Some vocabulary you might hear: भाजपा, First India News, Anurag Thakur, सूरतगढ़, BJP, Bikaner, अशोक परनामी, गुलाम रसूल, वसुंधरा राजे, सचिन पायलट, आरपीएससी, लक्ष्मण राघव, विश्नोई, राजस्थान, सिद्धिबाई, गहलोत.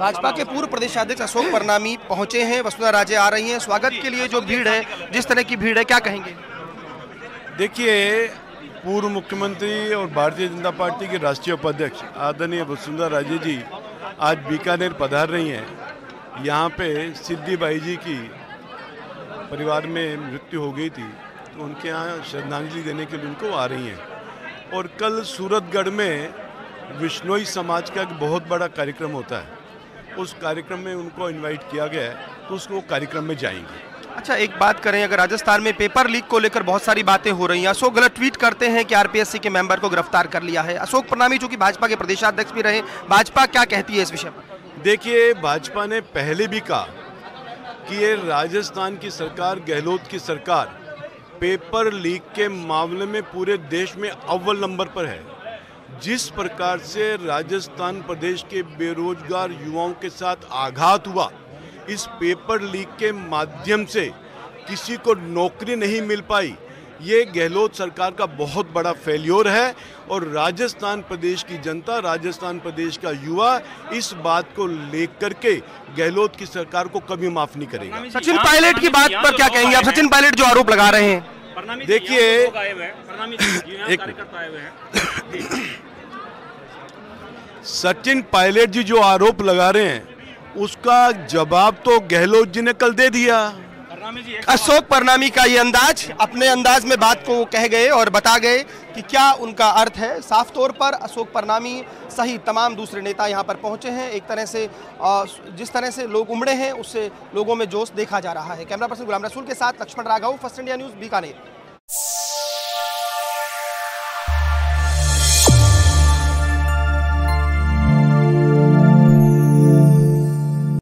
भाजपा के पूर्व प्रदेशाध्यक्ष अशोक परनामी पहुंचे हैं, वसुंधरा राजे आ रही हैं, स्वागत के लिए जो भीड़ है, जिस तरह की भीड़ है, क्या कहेंगे? देखिए, पूर्व मुख्यमंत्री और भारतीय जनता पार्टी के राष्ट्रीय उपाध्यक्ष आदरणीय वसुंधरा राजे जी आज बीकानेर पधार रही हैं। यहाँ पे सिद्धिबाई जी की परिवार में मृत्यु हो गई थी, तो उनके यहाँ श्रद्धांजलि देने के लिए उनको आ रही हैं। और कल सूरतगढ़ में विश्नोई समाज का एक बहुत बड़ा कार्यक्रम होता है, उस कार्यक्रम में उनको इनवाइट किया गया है, तो उसको कार्यक्रम में जाएंगे। अच्छा, एक बात करें, अगर राजस्थान में पेपर लीक को लेकर बहुत सारी बातें हो रही हैं, अशोक गलत ट्वीट करते हैं कि आरपीएससी के मेंबर को गिरफ्तार कर लिया है। अशोक परनामी जो कि भाजपा के प्रदेशाध्यक्ष भी रहे, भाजपा क्या कहती है इस विषय पर? देखिए, भाजपा ने पहले भी कहा कि ये राजस्थान की सरकार, गहलोत की सरकार, पेपर लीक के मामले में पूरे देश में अव्वल नंबर पर है। जिस प्रकार से राजस्थान प्रदेश के बेरोजगार युवाओं के साथ आघात हुआ, इस पेपर लीक के माध्यम से किसी को नौकरी नहीं मिल पाई, ये गहलोत सरकार का बहुत बड़ा फेल्योर है। और राजस्थान प्रदेश की जनता, राजस्थान प्रदेश का युवा इस बात को लेकर के गहलोत की सरकार को कभी माफ नहीं करेगा। सचिन पायलट की बात पर क्या कहेंगे आप? सचिन पायलट जो आरोप लगा रहे हैं, देखिए, सचिन पायलट जी जो आरोप लगा रहे हैं उसका जवाब तो गहलोत जी ने कल दे दिया। अशोक परनामी का ये अंदाज, अपने अंदाज में बात को कह गए और बता गए कि क्या उनका अर्थ है। साफ तौर पर अशोक परनामी सहित तमाम दूसरे नेता यहाँ पर पहुँचे हैं। एक तरह से जिस तरह से लोग उमड़े हैं, उससे लोगों में जोश देखा जा रहा है। कैमरा पर्सन गुलाम रसूल के साथ लक्ष्मण राघव, first India news, Bikaner.